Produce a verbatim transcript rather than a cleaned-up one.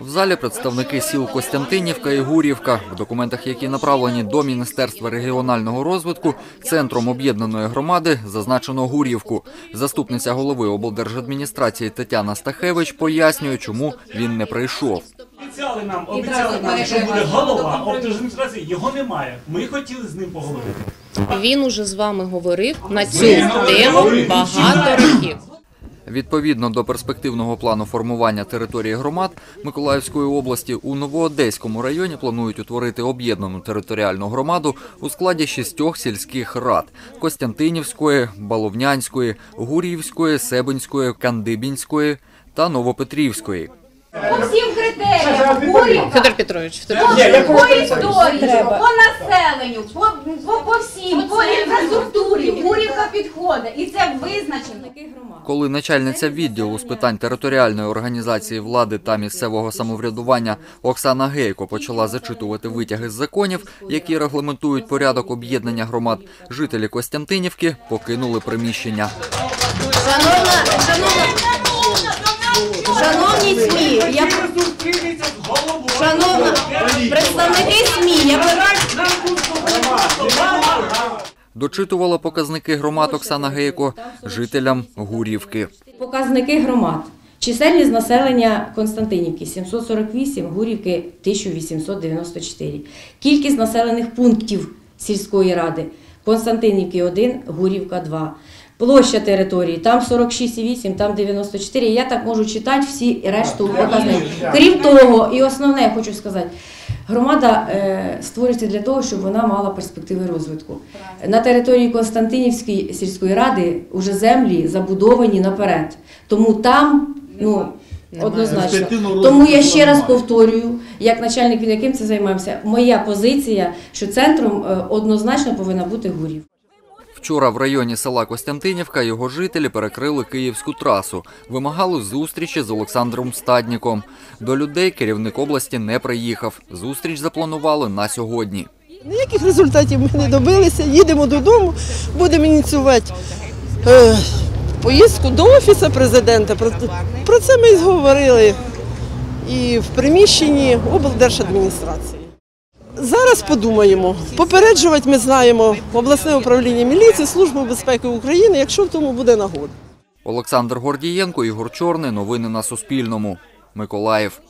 В залі представники сіл Костянтинівка і Гур'ївка, в документах, які направлені до Міністерства регіонального розвитку, центром об'єднаної громади зазначено Гур'ївку. Заступниця голови облдержадміністрації Тетяна Стахевич пояснює, чому він не прийшов. Обіцяли нам, обіцяли нам, що буде голова облдержадміністрації, його немає. Ми хотіли з ним поговорити. Він уже з вами говорив на цю тему багато років. Відповідно до перспективного плану формування території громад Миколаївської області у Новоодеському районі планують утворити об'єднану територіальну громаду у складі шістьох сільських рад – Костянтинівської, Баловнянської, Гур'ївської, Себенської, Кандибінської та Новопетрівської. По всім критеріям, Гур'ївка, по історії, по населенню, по, по, по всім, по інфраструктурі Гур'ївка підходить, і це визначено. Коли начальниця відділу з питань територіальної організації влади та місцевого самоврядування Оксана Гейко почала зачитувати витяги з законів, які регламентують порядок об'єднання громад, жителі Костянтинівки покинули приміщення. Шановні СМІ, я... Шановні представники СМІ, я... Дочитувала показники громад Оксана Гейко жителям Гур'ївки. Показники громад. Чисельність населення Костянтинівки – сімсот сорок вісім, Гур'ївки – тисяча вісімсот дев'яносто чотири. Кількість населених пунктів сільської ради – Костянтинівки – один, Гур'ївка – два. Площа території, там сорок шість цілих вісім, там дев'яносто чотири, я так можу читати всі решту показників. Крім того, і основне, я хочу сказати, громада створюється для того, щоб вона мала перспективи розвитку. На території Костянтинівської сільської ради вже землі забудовані наперед, тому там, ну, однозначно. Тому я ще раз повторюю, як начальник, від яким це займаємося, моя позиція, що центром однозначно повинна бути Гур'ївка. Вчора в районі села Костянтинівка його жителі перекрили Київську трасу, вимагали зустрічі з Олександром Стадником. До людей керівник області не приїхав. Зустріч запланували на сьогодні. Ніяких результатів ми не добилися, їдемо додому, будемо ініціювати е, поїздку до Офісу президента. Про, про це ми зговорили і в приміщенні облдержадміністрації. Зараз подумаємо. Попереджувати ми знаємо обласне управління міліції, Службу безпеки України, якщо в тому буде нагода. Олександр Гордієнко, Ігор Чорний. Новини на Суспільному. Миколаїв.